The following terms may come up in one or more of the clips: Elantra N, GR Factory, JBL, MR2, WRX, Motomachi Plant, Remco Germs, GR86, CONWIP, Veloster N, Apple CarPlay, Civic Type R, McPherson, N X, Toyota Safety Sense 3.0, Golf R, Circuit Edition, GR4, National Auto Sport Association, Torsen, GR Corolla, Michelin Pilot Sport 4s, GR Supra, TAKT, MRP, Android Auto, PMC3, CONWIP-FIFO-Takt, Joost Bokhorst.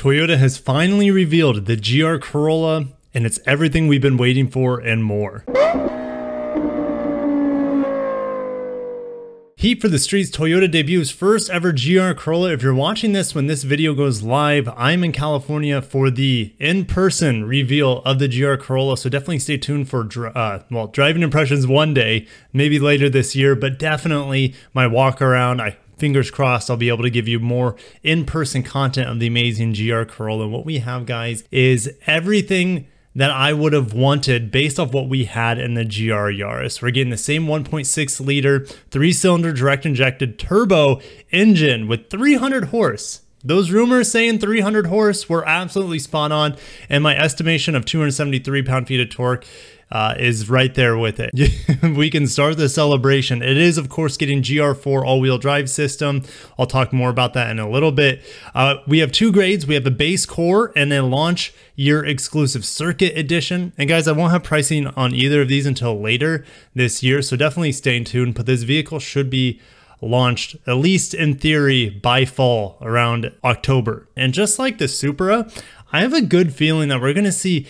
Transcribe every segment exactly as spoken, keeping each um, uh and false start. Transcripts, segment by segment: Toyota has finally revealed the G R Corolla, and it's everything we've been waiting for and more. Heat for the streets, Toyota debuts first ever G R Corolla. If you're watching this when this video goes live, I'm in California for the in-person reveal of the G R Corolla, so definitely stay tuned for uh, well, driving impressions one day, maybe later this year, but definitely my walk around. I fingers crossed I'll be able to give you more in-person content of the amazing G R Corolla. What we have, guys, is everything that I would have wanted based off what we had in the G R Yaris. We're getting the same one point six liter, three-cylinder direct-injected turbo engine with three hundred horse. Those rumors saying three hundred horse were absolutely spot on, and my estimation of two hundred seventy-three pound-feet of torque Uh, is right there with it. We can start the celebration. It is, of course, getting G R four all-wheel drive system. I'll talk more about that in a little bit. Uh, we have two grades. We have a base core and a launch year exclusive circuit edition. And guys, I won't have pricing on either of these until later this year, so definitely stay tuned. But this vehicle should be launched, at least in theory, by fall around October. And just like the Supra, I have a good feeling that we're gonna see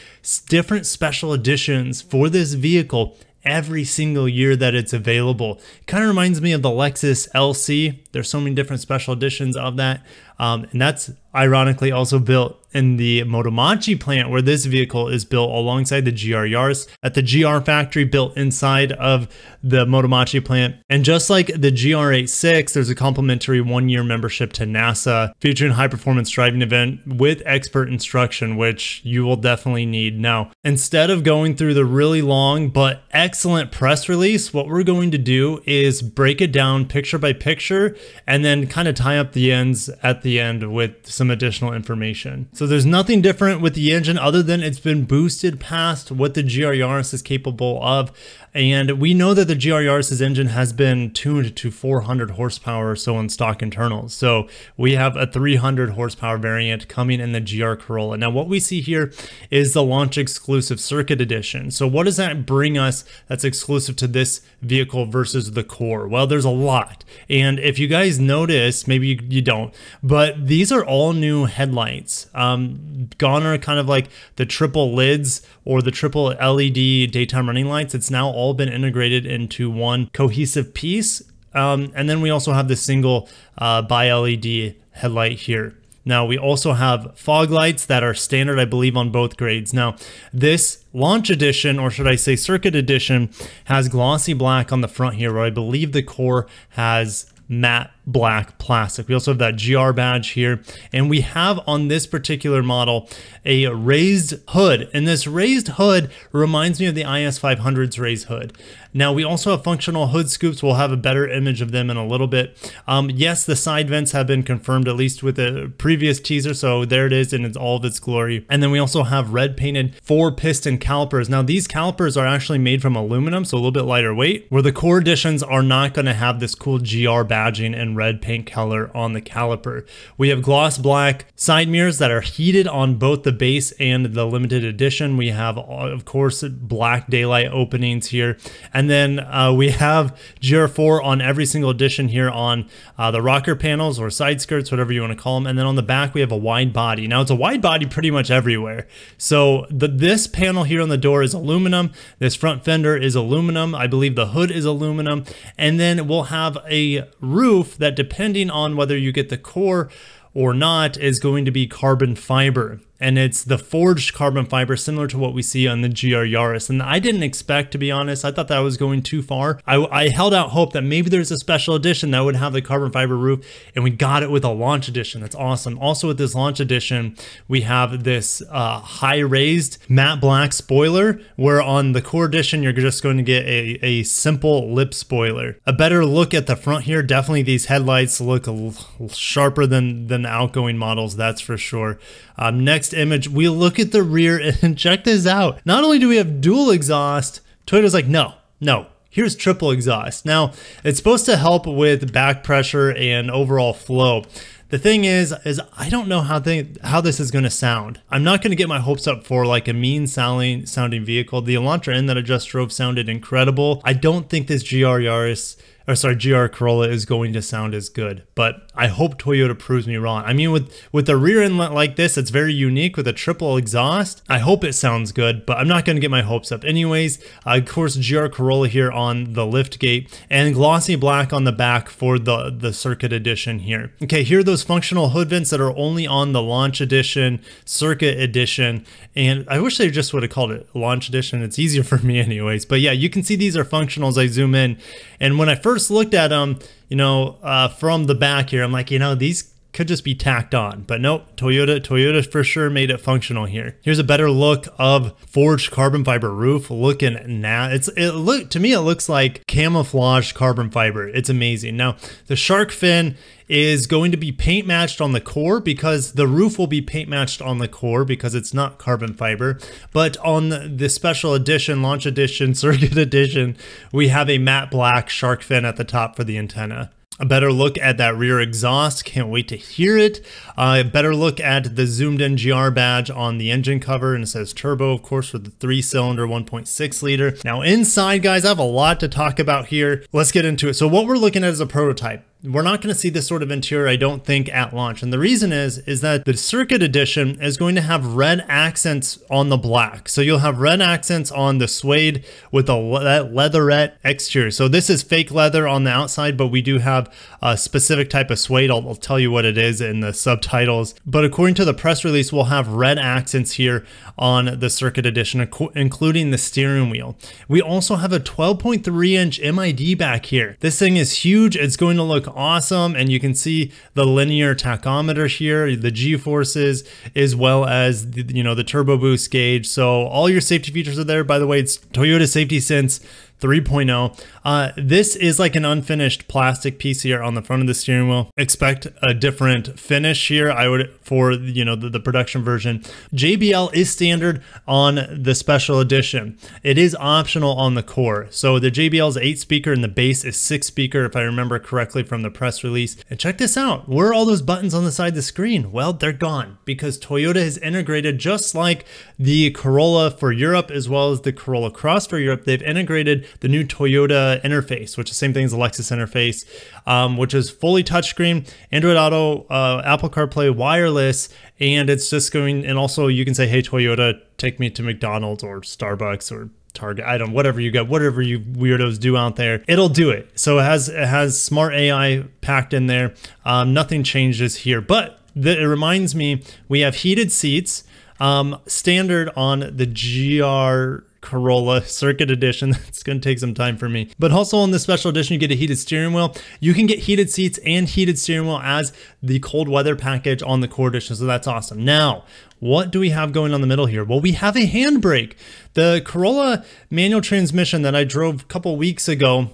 different special editions for this vehicle every single year that it's available. It kind of reminds me of the Lexus L C. There's so many different special editions of that. Um, and that's ironically also built in the Motomachi plant where this vehicle is built alongside the G R Yaris at the G R factory built inside of the Motomachi plant. And just like the G R eighty-six, there's a complimentary one-year membership to NASA featuring high-performance driving event with expert instruction, which you will definitely need. Now, instead of going through the really long but excellent press release, what we're going to do is break it down picture by picture and then kind of tie up the ends at the end with some additional information. So there's nothing different with the engine other than it's been boosted past what the G R Yaris is capable of. And we know that the G R Yaris's engine has been tuned to four hundred horsepower or so on stock internals. So we have a three hundred horsepower variant coming in the G R Corolla. Now what we see here is the launch exclusive circuit edition. So what does that bring us that's exclusive to this vehicle versus the core? Well, there's a lot. And if you guys notice, maybe you, you don't, but these are all new headlights. Um, gone are kind of like the triple lids or the triple L E D daytime running lights. It's now all been integrated into one cohesive piece. Um, and then we also have the single uh, bi-L E D headlight here. Now we also have fog lights that are standard, I believe, on both grades. Now this launch edition, or should I say circuit edition, has glossy black on the front here, where I believe the core has matte black plastic. We also have that G R badge here, and we have on this particular model a raised hood, and this raised hood reminds me of the I S five hundred's raised hood. Now we also have functional hood scoops. We'll have a better image of them in a little bit. Um, yes, the side vents have been confirmed, at least with a previous teaser, so there it is in it's all of its glory. And then we also have red painted four piston calipers. Now these calipers are actually made from aluminum, so a little bit lighter weight, where the core editions are not going to have this cool G R badge and red paint color on the caliper. We have gloss black side mirrors that are heated on both the base and the limited edition. We have, of course, black daylight openings here. And then uh, we have G R four on every single edition here on uh, the rocker panels or side skirts, whatever you want to call them. And then on the back, we have a wide body. Now it's a wide body pretty much everywhere. So the, this panel here on the door is aluminum. This front fender is aluminum. I believe the hood is aluminum. And then we'll have a roof that, depending on whether you get the core or not, is going to be carbon fiber, and it's the forged carbon fiber similar to what we see on the G R Yaris. And I didn't expect, to be honest, I thought that was going too far. I, I held out hope that maybe there's a special edition that would have the carbon fiber roof, and we got it with a launch edition. That's awesome. Also with this launch edition, we have this uh, high raised matte black spoiler, where on the core edition, you're just going to get a, a simple lip spoiler. A better look at the front here. Definitely these headlights look a little sharper than, than the outgoing models, that's for sure. Um, next image, we look at the rear, and check this out. Not only do we have dual exhaust, Toyota's like, no, no, here's triple exhaust. Now, it's supposed to help with back pressure and overall flow. The thing is, is I don't know how they, how this is going to sound. I'm not going to get my hopes up for like a mean sounding, sounding vehicle. The Elantra N that I just drove sounded incredible. I don't think this G R Yaris or sorry, G R Corolla is going to sound as good, but I hope Toyota proves me wrong. I mean, with, with a rear inlet like this, it's very unique with a triple exhaust. I hope it sounds good, but I'm not going to get my hopes up. Anyways, uh, of course, G R Corolla here on the liftgate and glossy black on the back for the, the Circuit Edition here. Okay, here are those functional hood vents that are only on the Launch Edition, Circuit Edition, and I wish they just would have called it Launch Edition. It's easier for me anyways, but yeah, you can see these are functional as I zoom in. And when I first looked at them, you know, uh, from the back here, I'm like, you know, these could just be tacked on, but nope, Toyota, Toyota for sure made it functional here. Here's a better look of forged carbon fiber roof looking now. It's it look to me, it looks like camouflaged carbon fiber. It's amazing. Now the shark fin is going to be paint matched on the core because the roof will be paint matched on the core because it's not carbon fiber. But on the special edition, launch edition, circuit edition, we have a matte black shark fin at the top for the antenna. A better look at that rear exhaust. Can't wait to hear it. Uh, a better look at the zoomed in G R badge on the engine cover, and it says turbo, of course, for the three cylinder one point six liter. Now inside, guys, I have a lot to talk about here. Let's get into it. So what we're looking at is a prototype. We're not going to see this sort of interior, I don't think, at launch. And the reason is, is that the Circuit Edition is going to have red accents on the black. So you'll have red accents on the suede with a le leatherette exterior. So this is fake leather on the outside, but we do have a specific type of suede. I'll, I'll tell you what it is in the subtitles. But according to the press release, we'll have red accents here on the Circuit Edition, including the steering wheel. We also have a twelve point three inch M I D back here. This thing is huge. It's going to look awesome, and you can see the linear tachometer here, the G-forces, as well as the, you know, the turbo boost gauge. So all your safety features are there. By the way, it's Toyota Safety Sense three point oh. Uh, this is like an unfinished plastic piece here on the front of the steering wheel. Expect a different finish here, I would, for, you know, the, the production version. J B L is standard on the special edition. It is optional on the core. So the J B L is eight speaker and the base is six speaker, if I remember correctly from the press release. And check this out. Where are all those buttons on the side of the screen? Well, they're gone because Toyota has integrated, just like the Corolla for Europe, as well as the Corolla Cross for Europe, they've integrated the new Toyota interface, which is the same thing as the Lexus interface, um, which is fully touchscreen, Android Auto, uh, Apple CarPlay, wireless, and it's just going, and also you can say, hey, Toyota, take me to McDonald's or Starbucks or Target, I don't, whatever you got, whatever you weirdos do out there, it'll do it. So it has, it has smart A I packed in there. Um, nothing changes here, but the, it reminds me, we have heated seats, um, standard on the G R Corolla Circuit Edition. It's going to take some time for me, but also on the special edition, you get a heated steering wheel. You can get heated seats and heated steering wheel as the cold weather package on the core edition. So that's awesome. Now, what do we have going on the middle here? Well, we have a handbrake. The Corolla manual transmission that I drove a couple weeks ago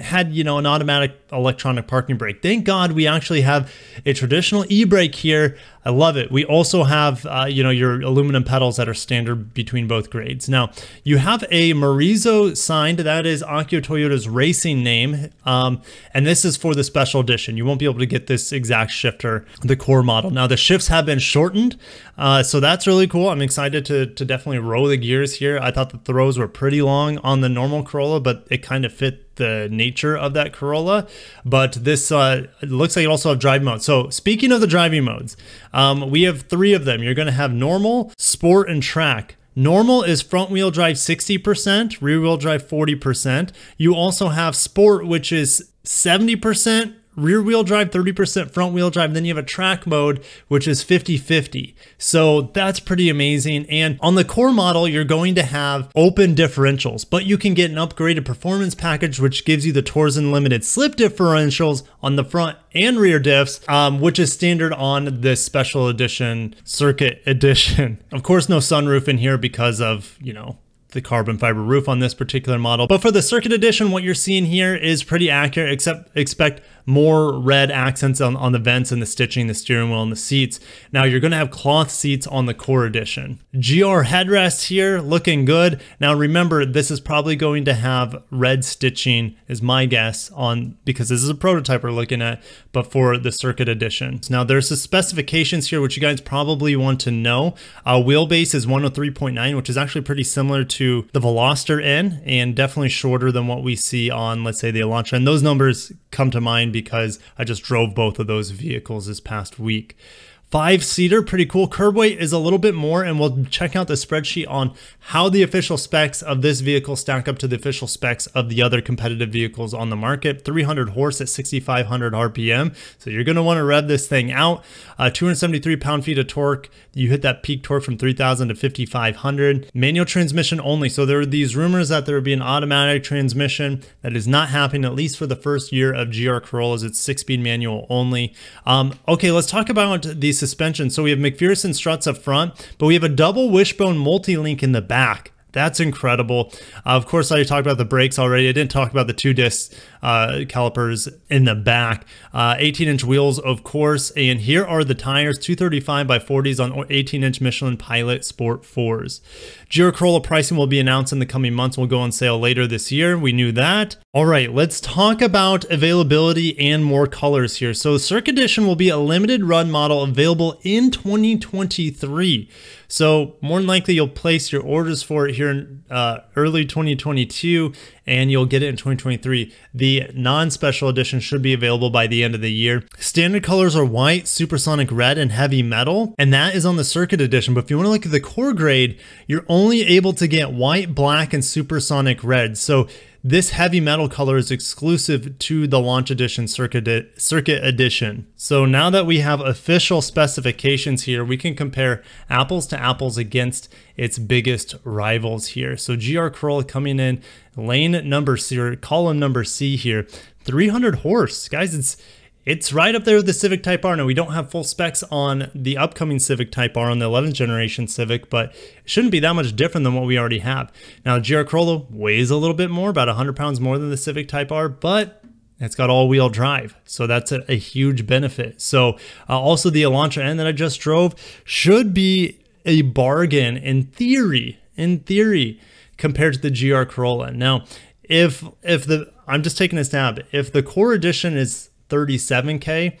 had, you know, an automatic electronic parking brake. Thank God we actually have a traditional e-brake here. I love it. We also have, uh, you know, your aluminum pedals that are standard between both grades. Now, you have a Morizo signed. That is Akio Toyota's racing name. Um, and this is for the special edition. You won't be able to get this exact shifter, the core model. Now, the shifts have been shortened. Uh, so that's really cool. I'm excited to, to definitely row the gears here. I thought the throws were pretty long on the normal Corolla, but it kind of fit the nature of that Corolla. But this uh, looks like you also have drive mode. So speaking of the driving modes, um, we have three of them. You're going to have normal, sport, and track. Normal is front wheel drive sixty percent, rear wheel drive forty percent. You also have sport, which is seventy percent, rear wheel drive thirty percent, front wheel drive. Then you have a track mode, which is fifty fifty. So that's pretty amazing. And on the core model, you're going to have open differentials, but you can get an upgraded performance package, which gives you the Torsen limited slip differentials on the front and rear diffs, um, which is standard on this special edition circuit edition. Of course, no sunroof in here because of, you know, the carbon fiber roof on this particular model. But for the circuit edition, what you're seeing here is pretty accurate, except expect more red accents on, on the vents and the stitching, the steering wheel and the seats. Now you're gonna have cloth seats on the Core Edition. G R headrest here, looking good. Now remember, this is probably going to have red stitching, is my guess, on because this is a prototype we're looking at, but for the Circuit Edition. Now there's the specifications here, which you guys probably want to know. Uh, wheelbase is one oh three point nine, which is actually pretty similar to the Veloster N and definitely shorter than what we see on, let's say, the Elantra. And those numbers come to mind because I just drove both of those vehicles this past week. Five-seater, pretty cool. Curb weight is a little bit more, and we'll check out the spreadsheet on how the official specs of this vehicle stack up to the official specs of the other competitive vehicles on the market. three hundred horse at sixty-five hundred R P M, so you're going to want to rev this thing out. Uh, two hundred seventy-three pound-feet of torque. You hit that peak torque from three thousand to fifty-five hundred. Manual transmission only, so there are these rumors that there would be an automatic transmission. That is not happening, at least for the first year of G R Corollas. It's six-speed manual only. Um, okay, let's talk about these suspension. So we have McPherson struts up front, but we have a double wishbone multi-link in the back. That's incredible. Uh, of course, I talked about the brakes already. I didn't talk about the two disc uh, calipers in the back. Uh, eighteen inch wheels, of course. And here are the tires, two thirty-five by forties on eighteen inch Michelin Pilot Sport fours. G R Corolla pricing will be announced in the coming months. Will go on sale later this year. We knew that. All right, let's talk about availability and more colors here. So Circuit Edition will be a limited run model available in twenty twenty-three. So more than likely you'll place your orders for it here in uh, early twenty twenty-two and you'll get it in twenty twenty-three. The non-special edition should be available by the end of the year. Standard colors are white, supersonic red, and heavy metal, and that is on the Circuit Edition. But if you want to look at the Core grade, you're only able to get white, black, and supersonic red. So this heavy metal color is exclusive to the Launch Edition Circuit, Circuit Edition. So now that we have official specifications here, we can compare apples to apples against its biggest rivals here. So G R Corolla coming in, lane number C, or column number C here, three hundred horse. Guys, it's It's right up there with the Civic Type R. Now, we don't have full specs on the upcoming Civic Type R on the eleventh generation Civic, but it shouldn't be that much different than what we already have. Now, G R Corolla weighs a little bit more, about one hundred pounds more than the Civic Type R, but it's got all-wheel drive, so that's a, a huge benefit. So, uh, also the Elantra N that I just drove should be a bargain in theory, in theory, compared to the G R Corolla. Now, if if the, I'm just taking a stab, if the Core Edition is thirty-seven K,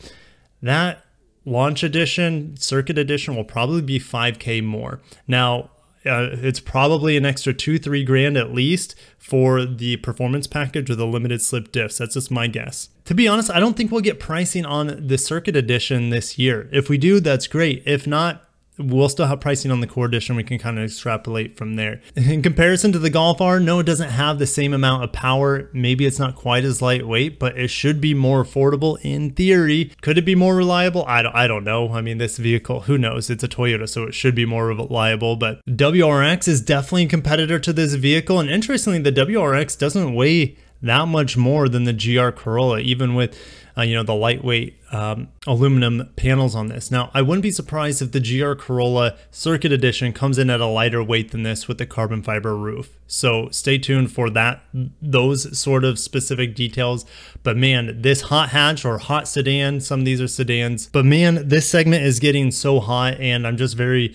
that Launch Edition, Circuit Edition will probably be five K more. Now, uh, it's probably an extra two, three grand at least for the performance package or the limited slip diffs. That's just my guess. To be honest, I don't think we'll get pricing on the Circuit Edition this year. If we do, that's great. If not, we'll still have pricing on the Core Edition. We can kind of extrapolate from there. In comparison to the Golf R, no, it doesn't have the same amount of power. Maybe it's not quite as lightweight, but it should be more affordable in theory. Could it be more reliable? I don't, I don't know. I mean, this vehicle, who knows? It's a Toyota, so it should be more reliable, but W R X is definitely a competitor to this vehicle. And interestingly, the W R X doesn't weigh that much more than the G R Corolla, even with uh, you know, the lightweight um, aluminum panels on this. Now, I wouldn't be surprised if the G R Corolla Circuit Edition comes in at a lighter weight than this with the carbon fiber roof. So stay tuned for that, those sort of specific details. But man, this hot hatch or hot sedan, some of these are sedans, but man, this segment is getting so hot and I'm just very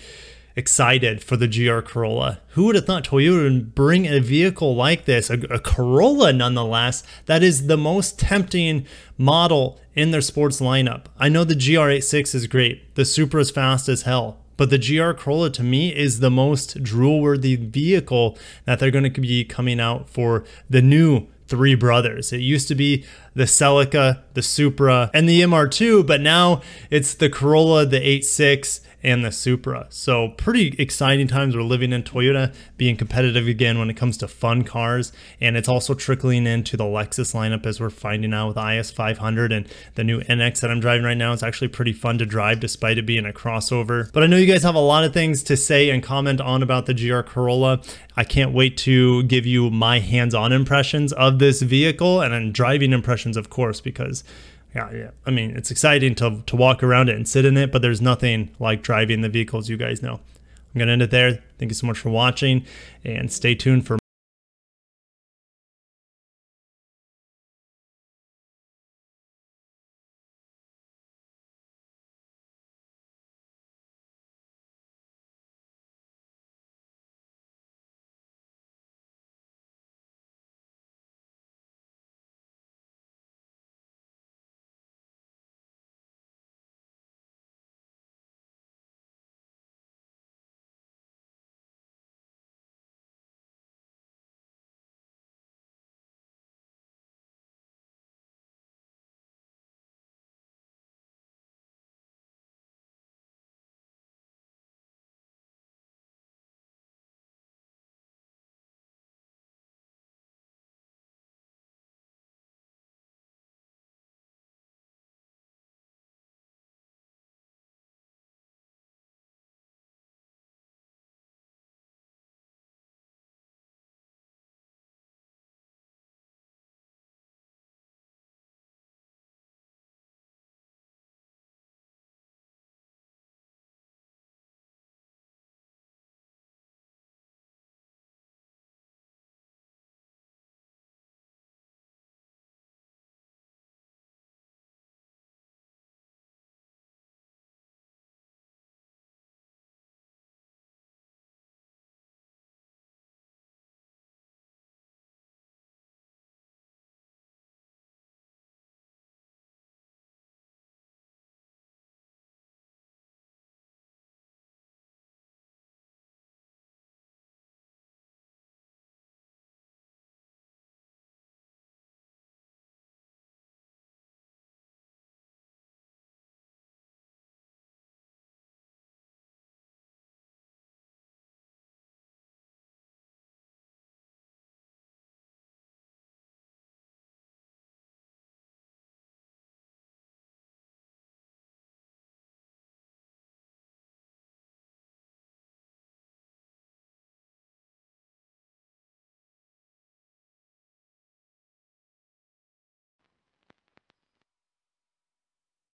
excited for the G R Corolla. Who would have thought Toyota would bring a vehicle like this, a, a Corolla nonetheless, that is the most tempting model in their sports lineup. I know the G R eighty-six is great, the Supra is fast as hell, but the G R Corolla to me is the most drool-worthy vehicle that they're going to be coming out for the new three brothers. It used to be the Celica, the Supra, and the M R two, but now it's the Corolla, the eighty-six, and the Supra. So pretty exciting times we're living in. Toyota being competitive again when it comes to fun cars, and it's also trickling into the Lexus lineup as we're finding out with I S five hundred and the new N X that I'm driving right now. It's actually pretty fun to drive despite it being a crossover. But I know you guys have a lot of things to say and comment on about the G R Corolla. I can't wait to give you my hands-on impressions of this vehicle and then driving impressions, of course, because Yeah, yeah. I mean, it's exciting to, to walk around it and sit in it, but there's nothing like driving the vehicles, you guys know. I'm going to end it there. Thank you so much for watching and stay tuned for